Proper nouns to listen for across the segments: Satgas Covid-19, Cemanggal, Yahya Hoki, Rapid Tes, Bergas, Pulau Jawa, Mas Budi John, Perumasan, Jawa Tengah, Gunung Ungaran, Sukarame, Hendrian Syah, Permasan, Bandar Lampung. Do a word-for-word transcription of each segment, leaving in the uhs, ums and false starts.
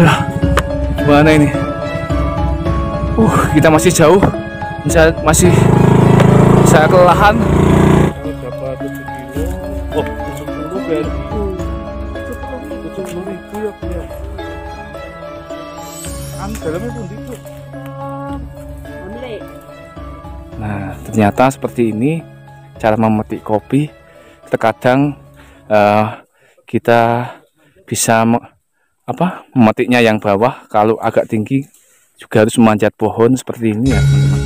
Aduh, gimana ini? Uh, kita masih jauh. Saya masih saya kelelahan. Berapa tujuh kilo? Oh, tujuh kilo berarti. tujuh puluh ribu ya, ya. Kan dalamnya pun itu. Nah, ternyata seperti ini cara memetik kopi. Terkadang uh, kita bisa me apa memetiknya yang bawah. Kalau agak tinggi juga harus memanjat pohon seperti ini ya, teman-teman.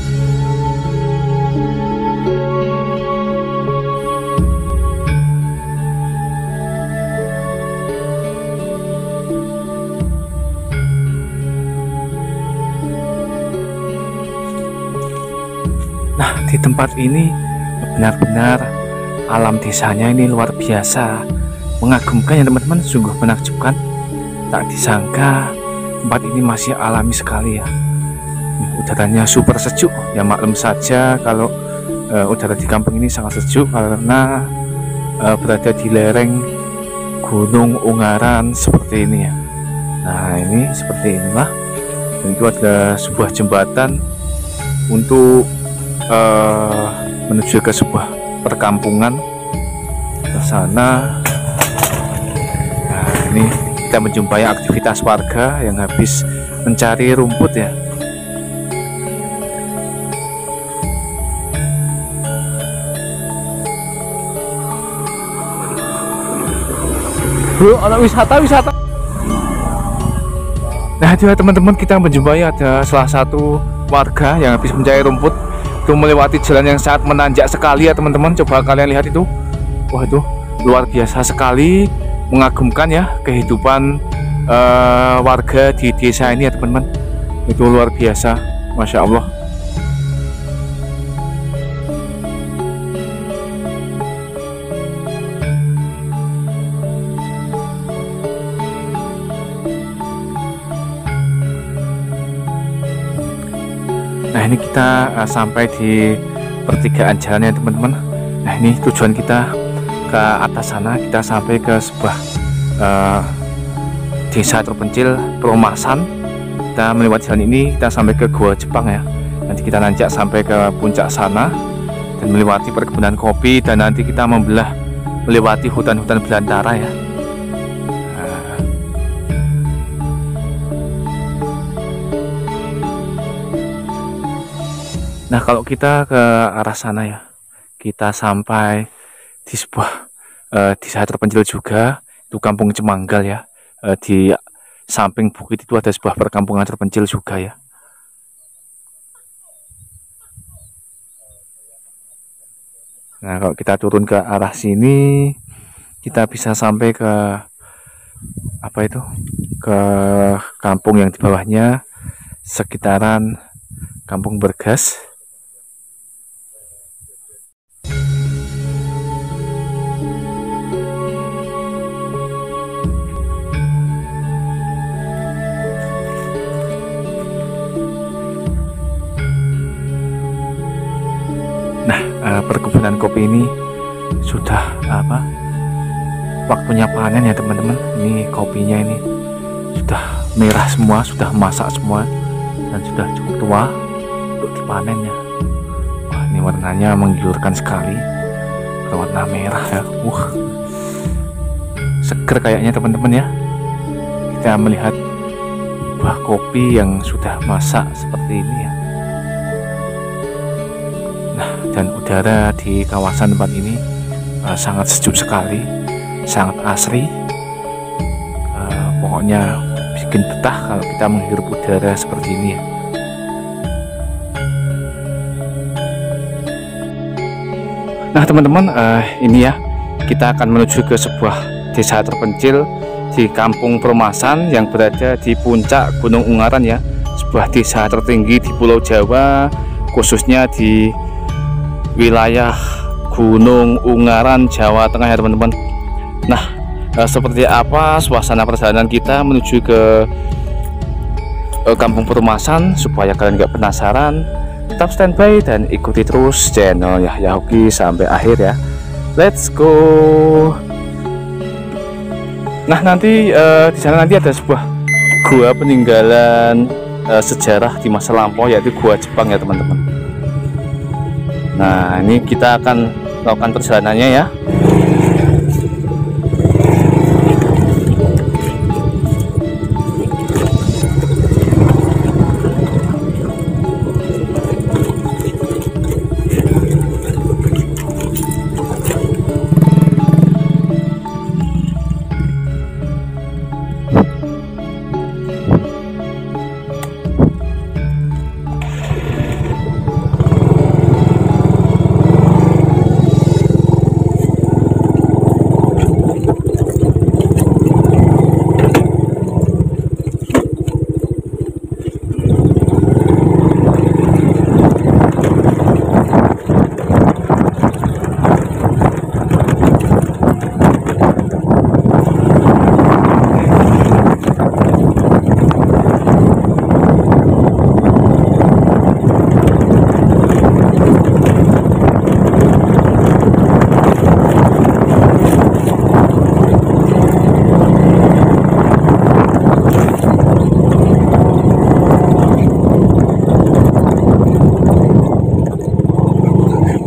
Nah, di tempat ini benar-benar alam desanya ini luar biasa, mengagumkan ya teman-teman, sungguh menakjubkan. Tak disangka tempat ini masih alami sekali ya. Udaranya super sejuk ya, maklum saja kalau uh, udara di kampung ini sangat sejuk karena uh, berada di lereng Gunung Ungaran seperti ini ya. Nah, ini seperti inilah. Dan itu adalah sebuah jembatan untuk Uh, menuju ke sebuah perkampungan ke sana. Nah, ini kita menjumpai aktivitas warga yang habis mencari rumput ya. Bro, ada wisata-wisata. Nah, itu teman-teman, kita menjumpai ada salah satu warga yang habis mencari rumput. Itu melewati jalan yang sangat menanjak sekali ya teman-teman. Coba kalian lihat itu. Wah, itu luar biasa sekali, mengagumkan ya kehidupan uh, warga di desa ini ya teman-teman. Itu luar biasa, masya Allah. Nah, ini kita uh, sampai di pertigaan jalannya teman-teman. Nah, ini tujuan kita ke atas sana. Kita sampai ke sebuah uh, desa terpencil perumahan. Kita melewati jalan ini, kita sampai ke Gua Jepang ya. Nanti kita nanjak sampai ke puncak sana dan melewati perkebunan kopi, dan nanti kita membelah melewati hutan-hutan belantara ya. Nah, kalau kita ke arah sana ya, kita sampai di sebuah e, desa terpencil juga, itu kampung Cemanggal ya. E, di samping bukit itu ada sebuah perkampungan terpencil juga ya. Nah, kalau kita turun ke arah sini, kita bisa sampai ke apa itu? Ke kampung yang di bawahnya, sekitaran Kampung Bergas. Nah, perkebunan kopi ini sudah apa? Waktunya panen ya teman-teman. Ini kopinya ini sudah merah semua, sudah masak semua dan sudah cukup tua untuk dipanen ya. Wah, ini warnanya menggiurkan sekali, berwarna merah ya. Wah, seger kayaknya teman-teman ya. Kita melihat buah kopi yang sudah masak seperti ini ya. Nah, dan udara di kawasan tempat ini uh, sangat sejuk sekali, sangat asri. Uh, pokoknya bikin betah kalau kita menghirup udara seperti ini ya. Nah, teman-teman, uh, ini ya, kita akan menuju ke sebuah desa terpencil di Kampung Permasan yang berada di puncak Gunung Ungaran ya. Sebuah desa tertinggi di Pulau Jawa, khususnya di wilayah Gunung Ungaran, Jawa Tengah ya teman-teman. Nah, seperti apa suasana perjalanan kita menuju ke Kampung Perumasan, supaya kalian nggak penasaran, tetap standby dan ikuti terus channel Yahya Hoki sampai akhir ya. Let's go. Nah, nanti eh, di sana nanti ada sebuah gua peninggalan uh, sejarah di masa lampau, yaitu gua Jepang ya teman-teman. Nah ini kita akan melakukan perjalanannya ya.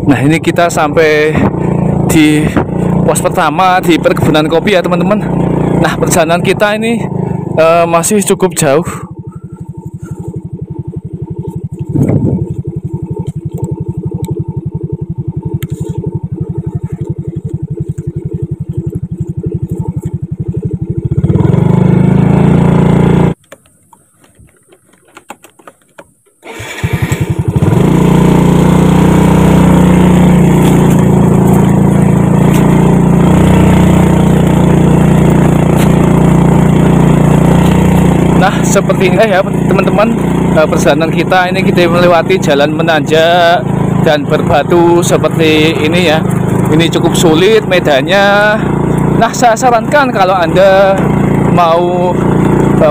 Nah ini kita sampai di pos pertama di perkebunan kopi ya teman-teman. Nah perjalanan kita ini uh, masih cukup jauh. Seperti ini ya teman-teman, perjalanan kita ini kita melewati jalan menanjak dan berbatu seperti ini ya. Ini cukup sulit medannya. Nah saya sarankan kalau Anda mau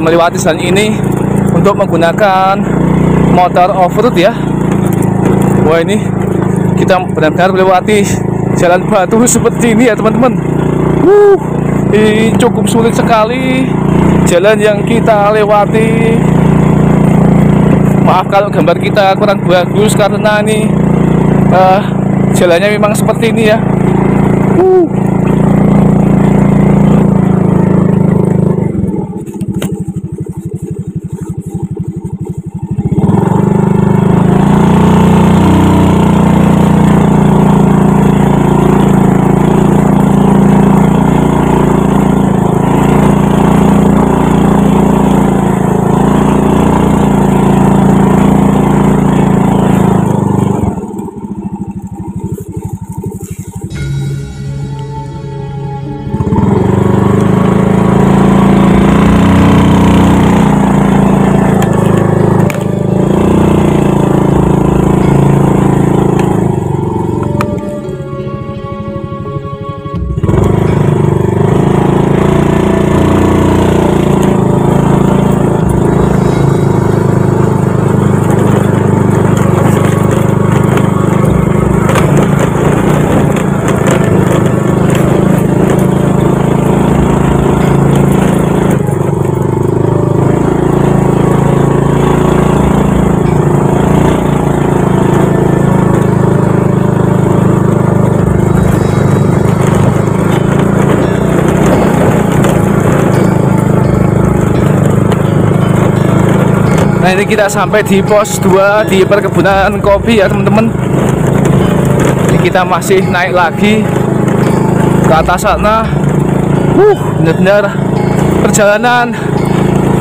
melewati jalan ini untuk menggunakan motor off-road ya. Wah ini kita benar-benar melewati jalan batu seperti ini ya teman-teman. Wuh, ini cukup sulit sekali jalan yang kita lewati. Maaf kalau gambar kita kurang bagus karena ini uh, jalannya memang seperti ini ya. uh. Nah ini kita sampai di pos dua di perkebunan kopi ya teman-teman. Ini kita masih naik lagi ke atas sana. Uh, benar-benar perjalanan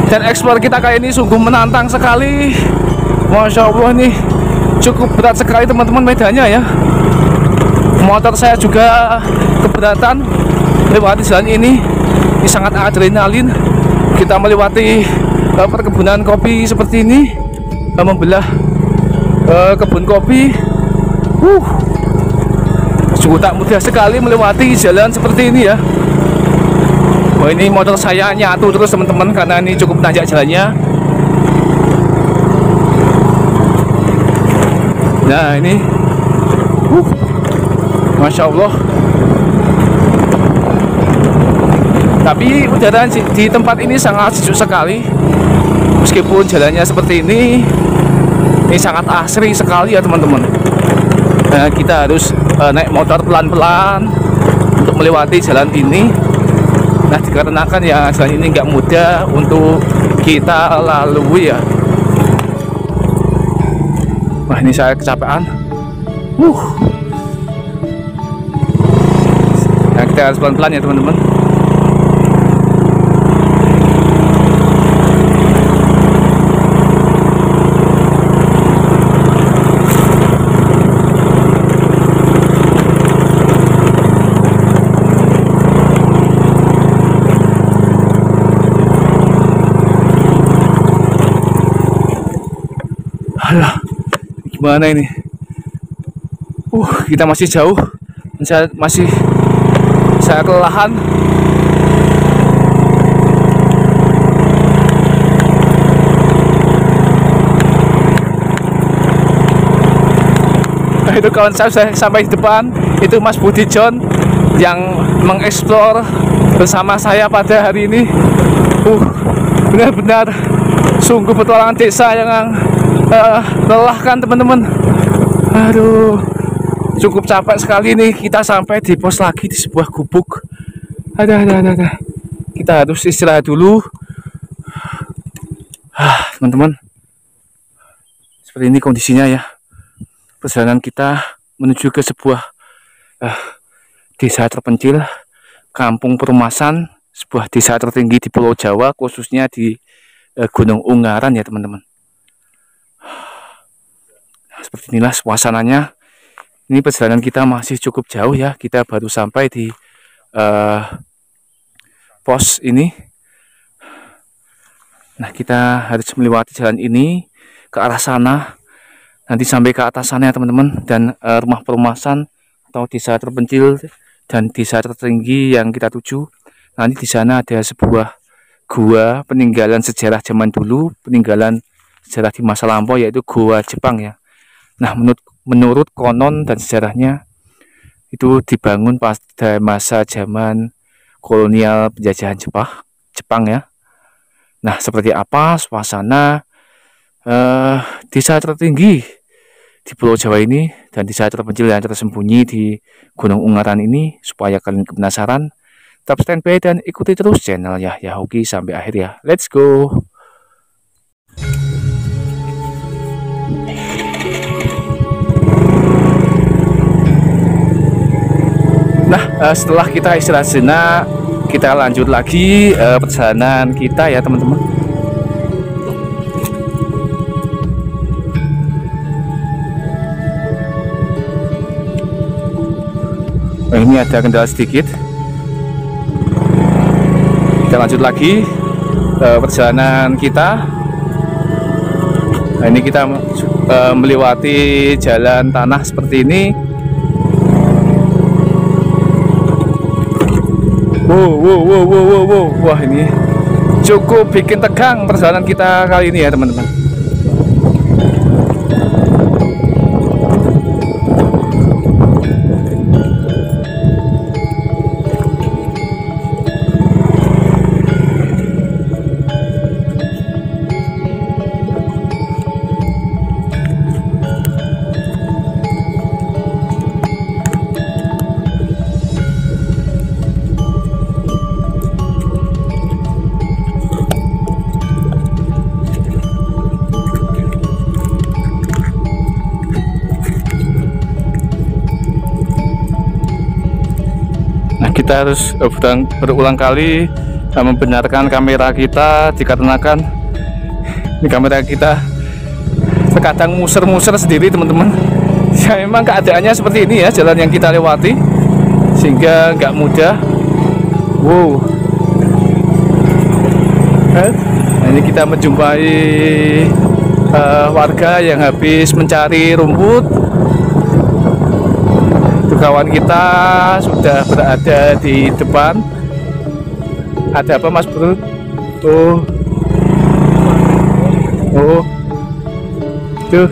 dan eksplor kita kali ini sungguh menantang sekali. Masya Allah nih cukup berat sekali teman-teman medannya ya. Motor saya juga keberatan lewati jalan ini. Ini sangat adrenalin. Kita melewati perkebunan kopi seperti ini, membelah uh, kebun kopi. Uh, sungguh tak mudah sekali melewati jalan seperti ini ya. Wah, ini motor saya nyatu terus teman-teman karena ini cukup tanjak jalannya. Nah ini, uh, masya Allah. Tapi udara di tempat ini sangat sejuk sekali. Meskipun jalannya seperti ini, ini sangat asri sekali ya teman-teman. Nah, kita harus uh, naik motor pelan-pelan untuk melewati jalan ini. Nah, dikarenakan ya jalan ini nggak mudah untuk kita lalui ya. Wah, ini saya kecapean. Uh. Nah, kita harus pelan-pelan ya teman-teman. Alah, gimana ini? Uh, kita masih jauh. Saya masih saya kelelahan. Nah, itu kawan saya, saya sampai di depan, itu Mas Budi John yang mengeksplor bersama saya pada hari ini. Uh, benar-benar sungguh petualangan desa yang Uh, lelahkan teman-teman. Aduh, cukup capek sekali nih. Kita sampai di pos lagi di sebuah gubuk. Ada, ada, ada. Kita harus istirahat dulu, ah, teman-teman. Seperti ini kondisinya ya. Perjalanan kita menuju ke sebuah uh, desa terpencil, kampung perumasan, sebuah desa tertinggi di Pulau Jawa, khususnya di uh, Gunung Ungaran ya teman-teman. Seperti inilah suasananya. Ini perjalanan kita masih cukup jauh ya. Kita baru sampai di uh, pos ini. Nah, kita harus melewati jalan ini ke arah sana. Nanti sampai ke atas sana ya teman-teman. Dan uh, rumah perumasan atau desa terpencil dan desa tertinggi yang kita tuju. Nanti di sana ada sebuah gua peninggalan sejarah zaman dulu, peninggalan sejarah di masa lampau, yaitu gua Jepang ya. Nah, menurut, menurut konon dan sejarahnya itu dibangun pada masa zaman kolonial penjajahan Jepang, Jepang ya. Nah, seperti apa suasana eh, desa tertinggi di Pulau Jawa ini dan desa terpencil yang tersembunyi di Gunung Ungaran ini, supaya kalian penasaran, tetap standby dan ikuti terus channel Yahya Hoki sampai akhir ya. Let's go. Nah, setelah kita istirahat sejenak, kita lanjut lagi uh, perjalanan kita ya teman-teman. Nah, ini ada kendala sedikit. Kita lanjut lagi uh, perjalanan kita. Nah, ini kita uh, melewati jalan tanah seperti ini. Wow, wow, wow, wow, wow. Wah, ini cukup bikin tegang perjalanan kita kali ini ya teman-teman. Kita harus berulang kali membenarkan kamera kita dikarenakan ini kamera kita terkadang muser-muser sendiri teman-teman. Ya, memang keadaannya seperti ini ya jalan yang kita lewati, sehingga nggak mudah. Wow. Nah, ini kita menjumpai uh, warga yang habis mencari rumput. Kawan kita sudah berada di depan. Ada apa, Mas Bro? Tuh, oh, tuh.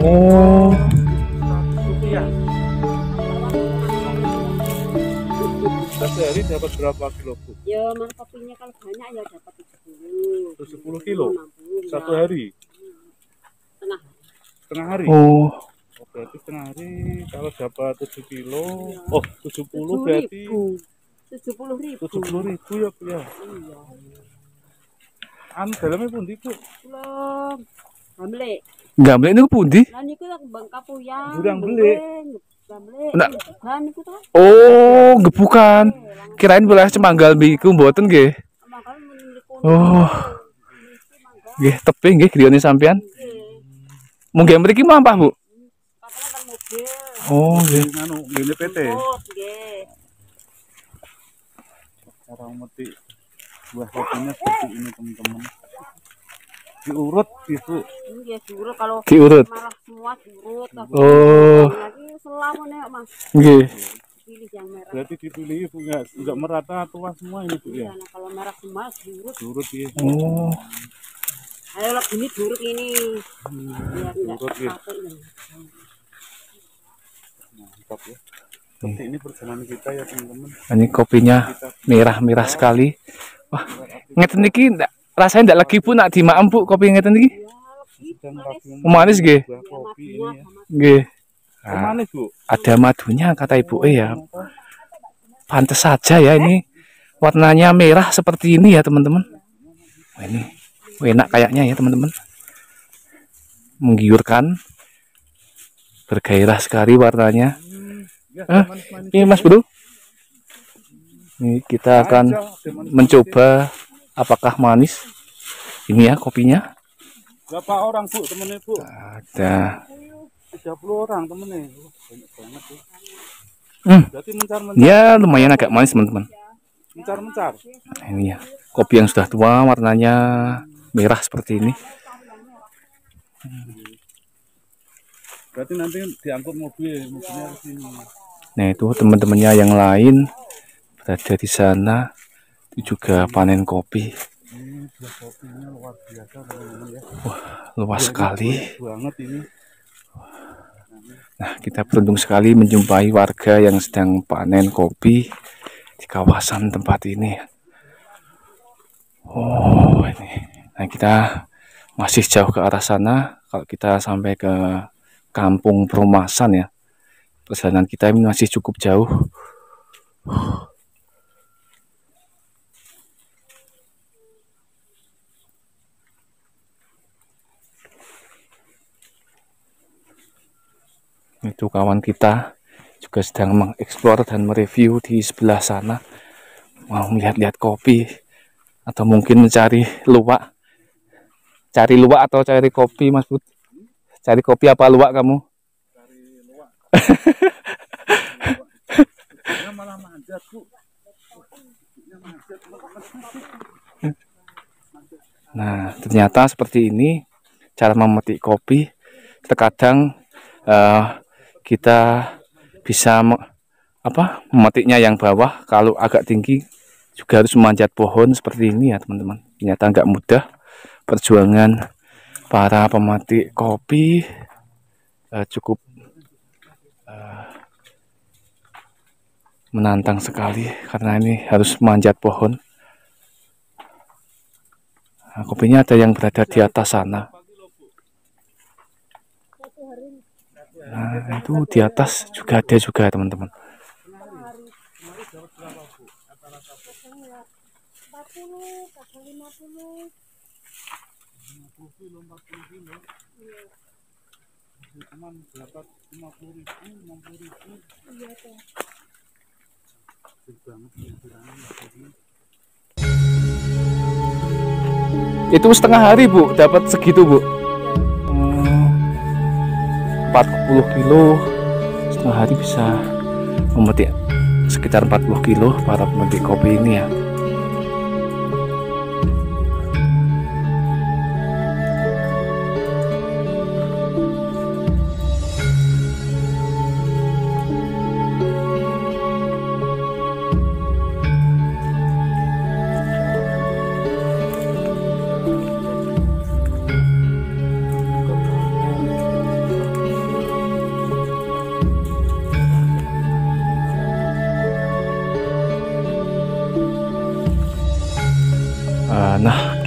Oh, sehari dapat berapa kilo, Bu? Ya, mas kopinya kalau banyak ya dapat tujuh puluh. tujuh puluh kilo. enam puluh, satu ya. Hari. Tengah. Tengah hari. Oh. Oh, berarti setengah hari kalau dapat tujuh kilo. Ya. Oh, tujuh puluh berarti tujuh puluh ribu. tujuh puluh ribu ya, Bu ya. Iya. Anu dalamnya pundi, Bu? Belum. Gamblek. Gamblek niku pundi? Lah niku kembang kapuyang. Durang belik. Nah. Oh, gepukan. Kirain wilayah Cemanggal niku mboten nggih. Oh. Nggih, tepi nggih griyane sampean. Munggah mriki mlampah, Bu. Oh, nggih. Anu, nggih P T. Nggih. Orang meti buah kopinya seperti ini, teman-teman. Diurut, Ibu. Nggih, diurut kalau diurut. Malah semua diurut. Oh. Mas. Nggih. Pilih yang merah. Berarti dipilih, Bu, enggak enggak merata tua semua ini, Bu ya. Nah, kalau merah semua diurut. Diurut, ya. Oh. Ayo lah ini diurut ini. Biar diurut ya. Mantap ya. Seperti ini perjalanan kita ya, teman-teman. Ini kopinya merah-merah sekali. Wah, ngeten iki ndak rasanya ndak legi pun nak dimaem, Bu, kopi ngeten iki. Manis nggih. Nggih. Nah, ada madunya kata Ibu eh ya. Pantes saja ya ini warnanya merah seperti ini ya, teman-teman. Wah, ini enak kayaknya ya, teman-teman. Menggiurkan. Bergairah sekali warnanya. Ah, ini Mas Bro, ini kita akan mencoba apakah manis ini ya kopinya. Berapa orang, Bu, temennya, Bu? Ada tiga puluh orang temennya. Banyak banget, Bu. Hmm. Ya lumayan agak manis, teman-teman. Mencar-mencar. Nah, ini ya kopi yang sudah tua, warnanya merah seperti ini. Berarti nanti diangkut mobil, mobilnya ke sini. Nah, itu teman-temannya yang lain berada di sana, itu juga panen kopi. Ini kopinya luar biasa, ya. Wah, luas sekali. Nah, kita beruntung sekali menjumpai warga yang sedang panen kopi di kawasan tempat ini. Oh, ini. Nah, kita masih jauh ke arah sana. Kalau kita sampai ke kampung perumahan ya, perjalanan kita ini masih cukup jauh. Itu kawan kita juga sedang mengeksplor dan mereview di sebelah sana, mau melihat-lihat kopi atau mungkin mencari luwak, cari luwak atau cari kopi, Mas Bud. Cari kopi apa luwak kamu? Nah, ternyata seperti ini cara memetik kopi. Terkadang uh, kita bisa me apa memetiknya yang bawah, kalau agak tinggi juga harus memanjat pohon seperti ini ya, teman-teman. Ternyata nggak mudah perjuangan para pemetik kopi. uh, cukup menantang sekali karena ini harus manjat pohon. Nah, kopinya ada yang berada di atas sana. Nah, itu di atas juga ada juga, teman-teman. Cuman dapat lima puluh ribu, enam puluh ribu. Iya, Teh. Itu setengah hari, Bu, dapat segitu, Bu. empat puluh kilo setengah hari bisa memetik sekitar empat puluh kilo para pemetik kopi ini ya.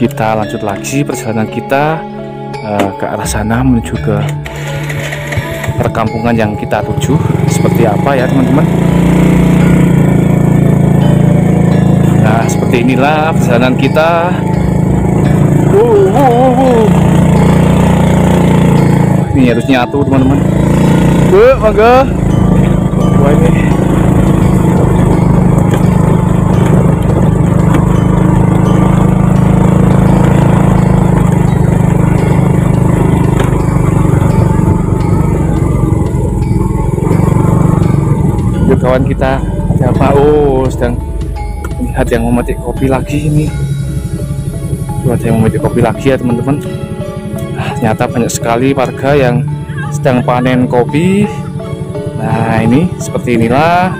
kita lanjut lagi perjalanan kita uh, ke arah sana menuju ke perkampungan yang kita tuju seperti apa ya teman-teman. Nah seperti inilah perjalanan kita. Wow, wow, wow. Ini harus nyatu teman-teman. Yuk mangga. Wah ini. Kawan kita ada apa? Oh sedang melihat yang memetik kopi lagi ini. Tuh, ada yang memetik kopi lagi ya teman-teman. Nah, ternyata banyak sekali warga yang sedang panen kopi. Nah ini seperti inilah.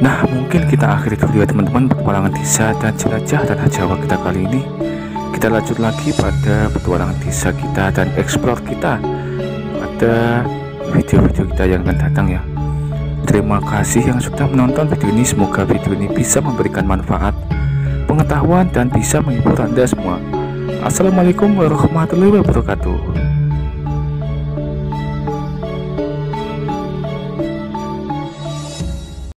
Nah mungkin kita akhiri dulu ya teman-teman petualangan desa dan jelajah tanah Jawa kita kali ini. Kita lanjut lagi pada petualangan desa kita dan explore kita pada video-video kita yang akan datang ya. Terima kasih yang sudah menonton video ini. Semoga video ini bisa memberikan manfaat, pengetahuan dan bisa menghibur Anda semua. Assalamualaikum warahmatullahi wabarakatuh.